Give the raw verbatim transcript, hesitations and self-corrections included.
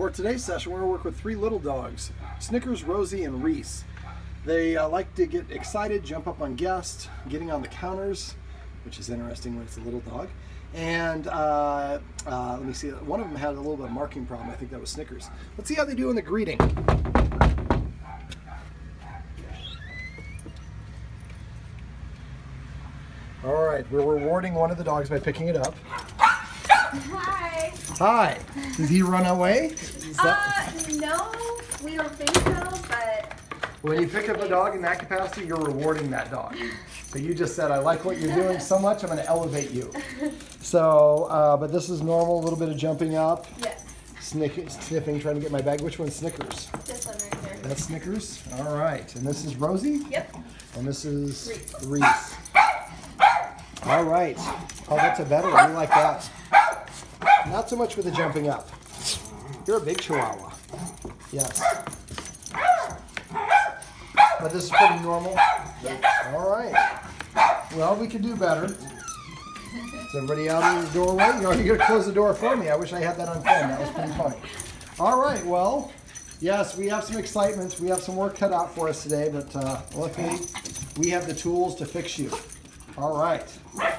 For today's session, we're going to work with three little dogs, Snickers, Rosie, and Reese. They uh, like to get excited, jump up on guests, getting on the counters, which is interesting when it's a little dog. And uh, uh, let me see, one of them had a little bit of marking problem. I think that was Snickers. Let's see how they do in the greeting. All right, we're rewarding one of the dogs by picking it up. Hi. Hi. Did he run away? Uh, no, we don't think so, but... When you pick up a dog in that capacity, you're rewarding that dog. So you just said, I like what you're doing so much, I'm going to elevate you. So, uh, but this is normal, a little bit of jumping up. Yes. Sniffing, sniffing, trying to get my bag. Which one's Snickers? This one right there. That's Snickers? All right. And this is Rosie? Yep. And this is Reese. Reese. All right. Oh, that's a better one. We like that. Not so much with the jumping up. You're a big Chihuahua. Yes. But this is pretty normal. Yeah. All right. Well, we could do better. Is everybody out in the doorway? You know, you're going to close the door for me. I wish I had that on film. That was pretty funny. All right. Well, yes, we have some excitement. We have some work cut out for us today, but uh, luckily, we have the tools to fix you. All right.